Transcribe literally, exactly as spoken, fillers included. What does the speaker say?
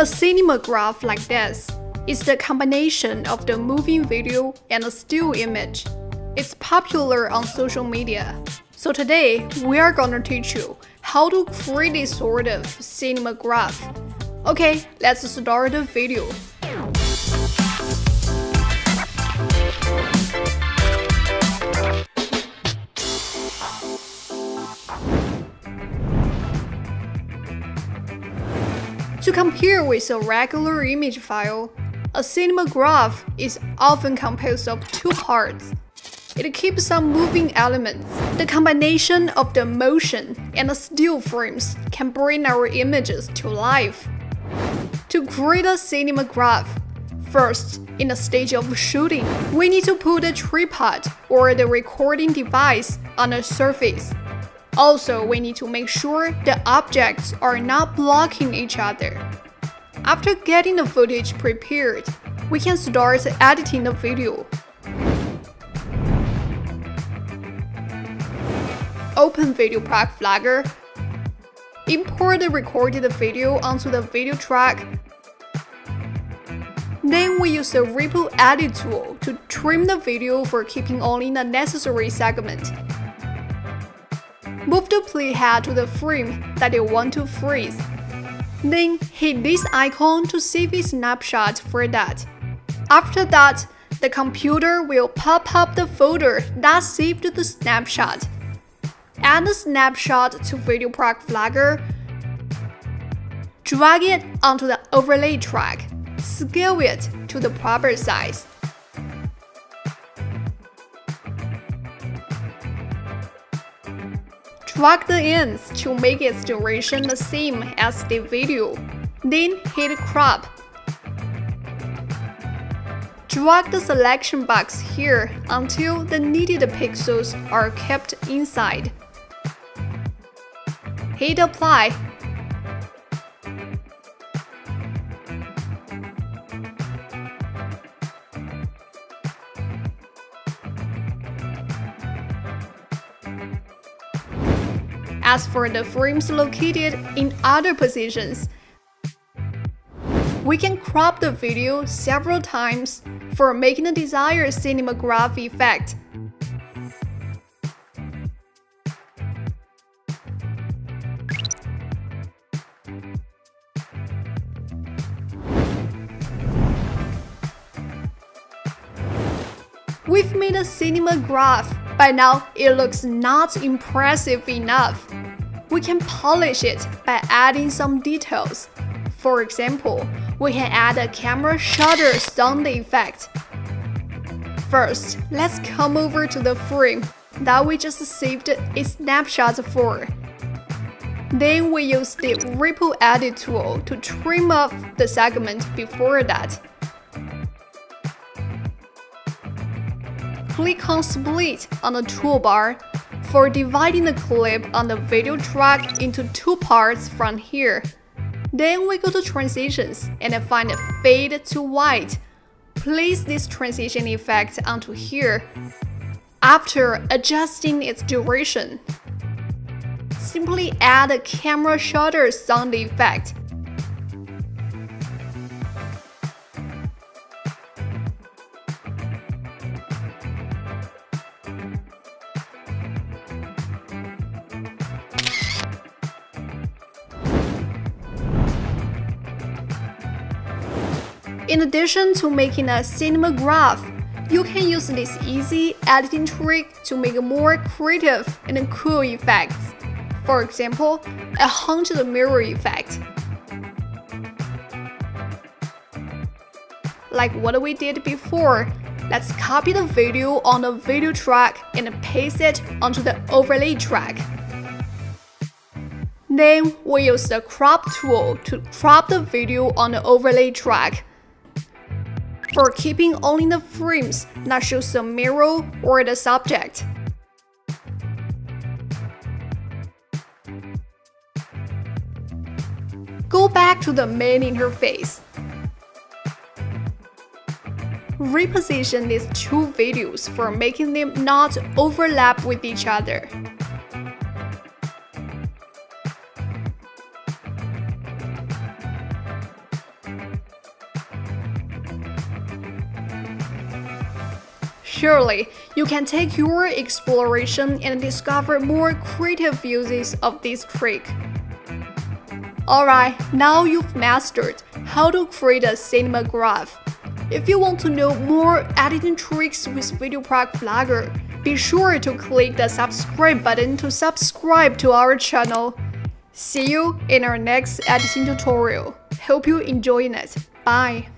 A cinemagraph like this is the combination of the moving video and a still image. It's popular on social media. So today, we are gonna teach you how to create this sort of cinemagraph. Okay, let's start the video. To compare with a regular image file, a cinemagraph is often composed of two parts. It keeps on moving elements. The combination of the motion and the still frames can bring our images to life. To create a cinemagraph, first, in the stage of shooting, we need to put a tripod or the recording device on a surface. Also, we need to make sure the objects are not blocking each other. After getting the footage prepared, we can start editing the video. Open VideoProc Vlogger. Import the recorded video onto the video track. Then we use the ripple edit tool to trim the video for keeping only the necessary segment. Move the playhead to the frame that you want to freeze. Then hit this icon to save a snapshot for that. After that, the computer will pop up the folder that saved the snapshot. Add the snapshot to VideoProc Vlogger. Drag it onto the overlay track. Scale it to the proper size. Drag the ends to make its duration the same as the video, then hit crop. Drag the selection box here until the needed pixels are kept inside. Hit apply. As for the frames located in other positions, we can crop the video several times for making the desired cinemagraph effect. We've made a cinemagraph. By now, it looks not impressive enough. We can polish it by adding some details. For example, we can add a camera shutter sound effect. First, let's come over to the frame that we just saved a snapshot for. Then we use the ripple edit tool to trim off the segment before that. Click on Split on the toolbar for dividing the clip on the video track into two parts from here. Then we go to Transitions and find Fade to White. Place this transition effect onto here. After adjusting its duration, simply add a camera shutter sound effect. In addition to making a cinemagraph, you can use this easy editing trick to make more creative and cool effects. For example, a haunted mirror effect, like what we did before. Let's copy the video on the video track and paste it onto the overlay track. Then we use the crop tool to crop the video on the overlay track. For keeping only the frames that shows the mirror or the subject. Go back to the main interface. Reposition these two videos for making them not overlap with each other. Surely, you can take your exploration and discover more creative uses of this trick. Alright, now you've mastered how to create a cinemagraph. If you want to know more editing tricks with VideoProc Vlogger, be sure to click the subscribe button to subscribe to our channel. See you in our next editing tutorial. Hope you're enjoying it. Bye.